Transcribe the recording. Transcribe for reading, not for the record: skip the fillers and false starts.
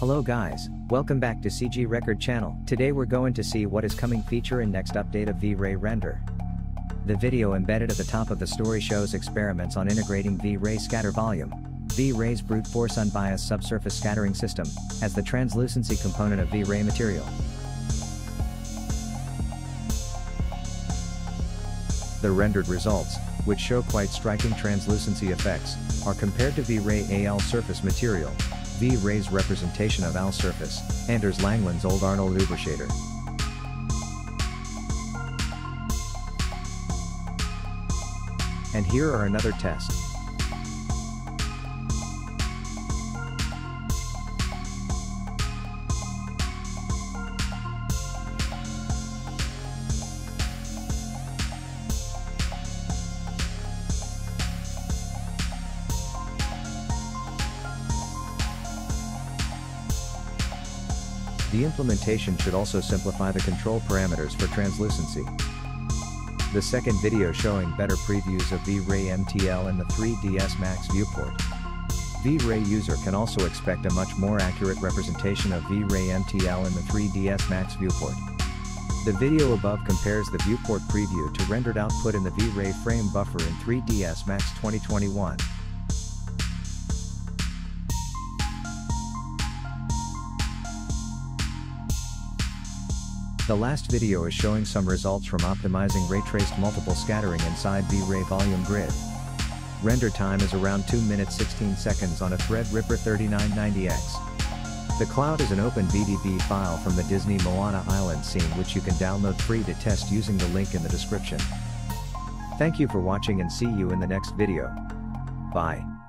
Hello guys, welcome back to CG Record Channel. Today we're going to see what is coming feature in next update of V-Ray Render. The video embedded at the top of the story shows experiments on integrating V-Ray scatter volume, V-Ray's brute force unbiased subsurface scattering system, as the translucency component of V-Ray material. The rendered results, which show quite striking translucency effects, are compared to V-Ray AL surface material, V-Ray's representation of AL surface, Anders Langland's old Arnold Rubbershader. And here are another test. The implementation should also simplify the control parameters for translucency. The second video showing better previews of V-Ray MTL in the 3ds Max viewport. V-Ray user can also expect a much more accurate representation of V-Ray MTL in the 3ds Max viewport. The video above compares the viewport preview to rendered output in the V-Ray frame buffer in 3ds Max 2021. The last video is showing some results from optimizing ray-traced multiple scattering inside V-Ray volume grid. Render time is around 2 minutes 16 seconds on a Threadripper 3990X. The cloud is an open VDB file from the Disney Moana Island scene which you can download free to test using the link in the description. Thank you for watching and see you in the next video. Bye.